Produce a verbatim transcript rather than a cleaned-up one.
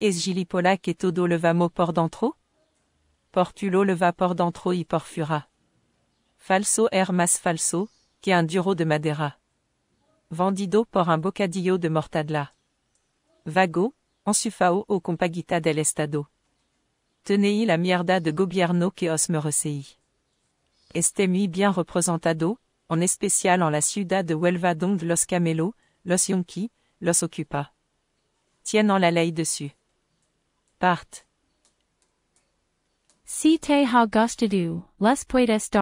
Es gilipolac et todo levamo por dentro? Portulo leva por dentro y por fura. Falso er más falso, que un duro de madera. Vendido por un bocadillo de mortadela. Vago, ensufao o compaguita del estado. Tenei la mierda de gobierno que os merecei. Este muy bien representado, en especial en la ciudad de Huelva donde los camelos, los yonquis, los ocupa. Tiennent la ley dessus. Part. Si te ha gustado, les puedes dar